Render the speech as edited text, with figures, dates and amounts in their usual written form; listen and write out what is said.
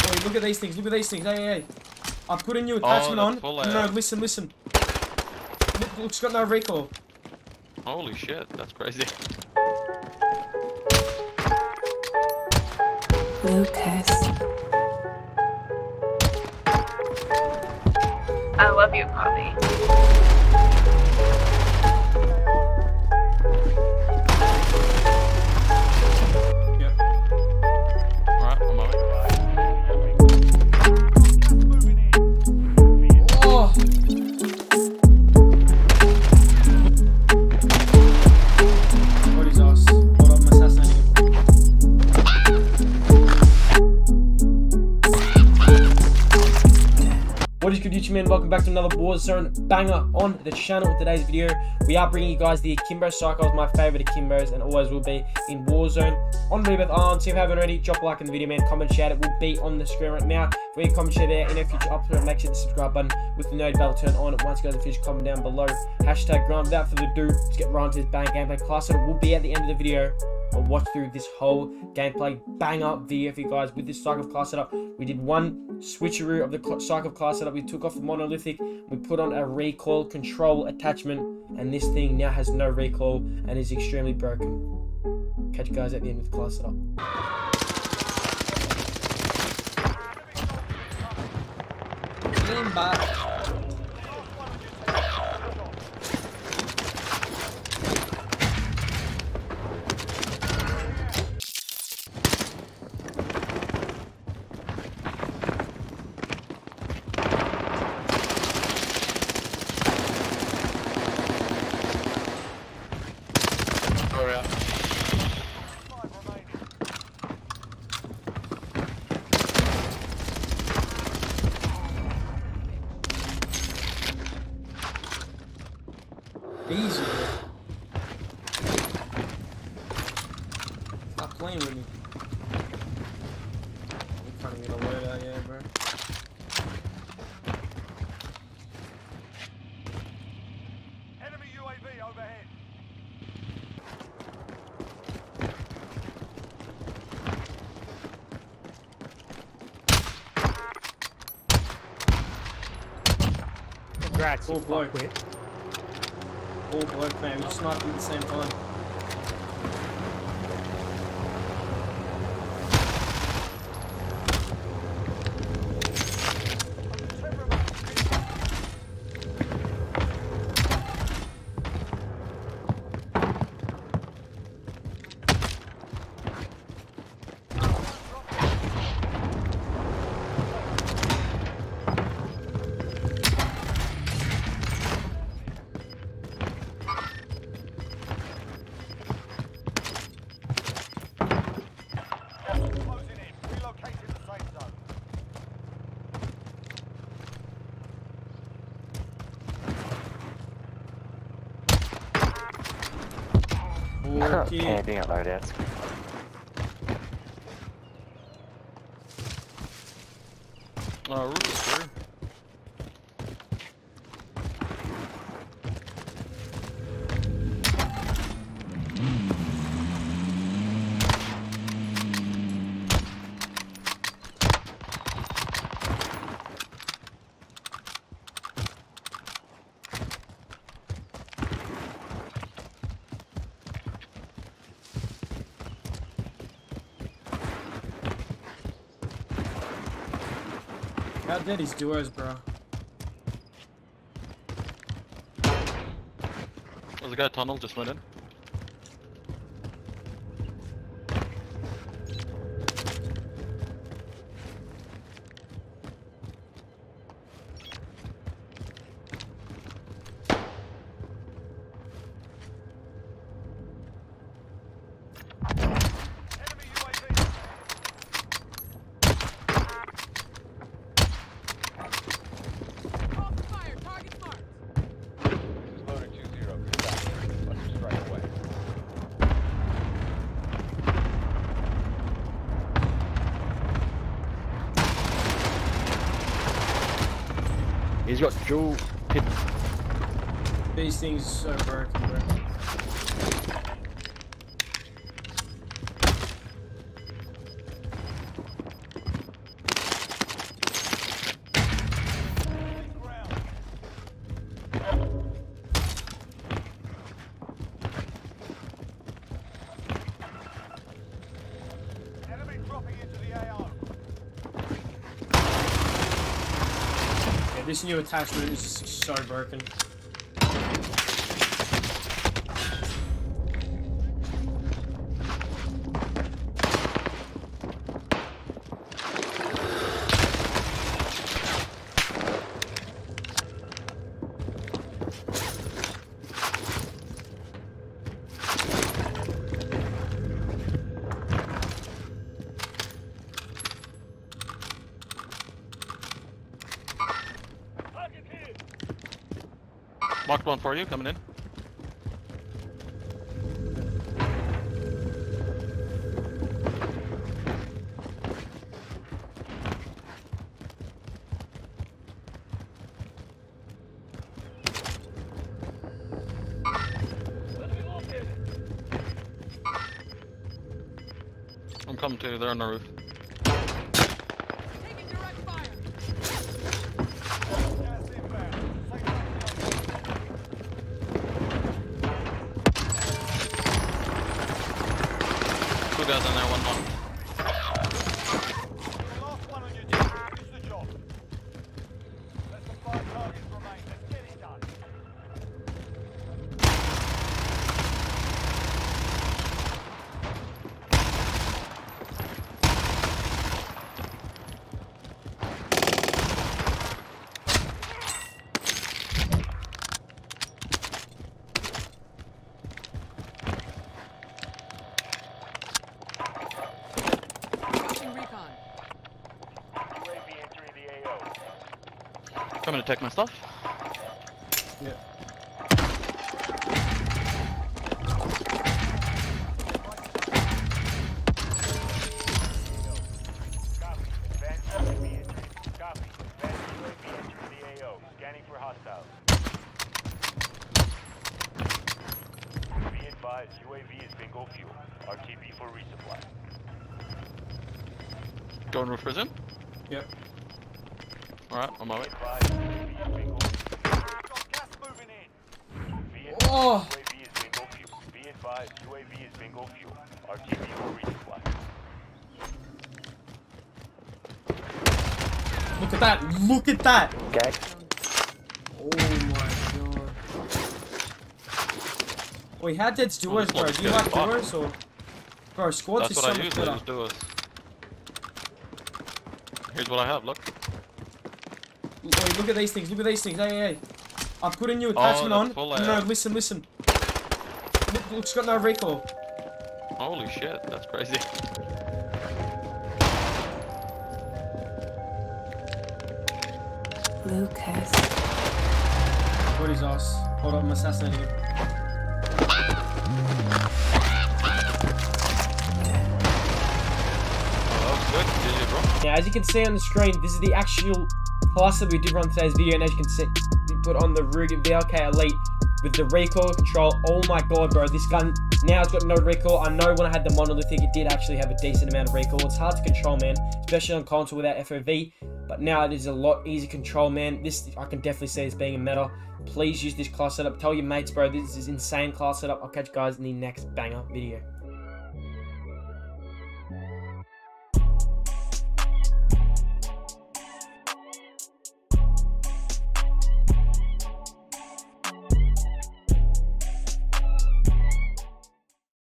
Wait, look at these things. Look at these things. Hey, hey, hey. I'm putting new attachment on. No, listen, listen. Look, it's got no recoil. Holy shit, that's crazy. Lucas. I love you, Poppy. And welcome back to another Warzone banger on the channel. In today's video, we are bringing you guys the Akimbo Sykovs, my favorite Akimbos, and always will be in Warzone on Rebirth Island. So if you haven't already, drop a like on the video, man. Comment, shout, it will be on the screen right now. For your comment, share there in a future upload, make sure the subscribe button with the note bell turned on. Once you guys have finished, comment down below. Hashtag grind. Without further ado, let's get right into this bang gameplay class. So it will be at the end of the video. I'll watch through this whole gameplay bang up video for you guys with this Sykov class setup. We did one switcheroo of the Sykov class setup. We took off the monolithic, we put on a recoil control attachment, and this thing now has no recoil and is extremely broken. Catch you guys at the end of the class setup. Lean back. Easy. Stop playing with me. I'm trying to get a word out here, bro. Enemy UAV overhead. Congrats, you fuckwit. All bloke, man, we just sniped at the same time. Camping at low desk. Oh, Ruger's through. How dead is duos, bro? There's a guy tunnel just went in. He's got dual hit. These things are so broken, bro. This new attachment is so broken. Locked one for you, coming in. I'm coming to you, they're on the roof. I'm gonna take my stuff. Yeah. Going roof prison? Yep. Alright, I'm on it. Oh. UAV is bingo fuel. Be advised, UAV is bingo fuel. RTV will resupply. Look at that! Look at that! Okay. Oh my god. Wait, how did doers, bro? Do you like doers or? Bro, squads is so much better. That's what I use, doers. Here's what I have, look. Wait, look at these things, look at these things. Hey, hey, hey. I put a new attachment on. No, listen, listen. Look, it's got no recoil. Holy shit, that's crazy. Lucas. What is us? Hold on, I'm assassinating him. Oh, good. Now, as you can see on the screen, this is the actual class that we did run today's video, and as you can see, put on the Ruger VLK Elite with the recoil control. Oh my god, bro, this gun now it's got no recoil. I know when I had the monolithic it did actually have a decent amount of recoil. It's hard to control, man, especially on console without FOV, but now it is a lot easier control, man. This I can definitely see as being a meta. Please use this class setup. Tell your mates, bro, this is insane class setup. I'll catch you guys in the next banger video.